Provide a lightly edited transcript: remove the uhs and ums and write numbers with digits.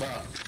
fuck.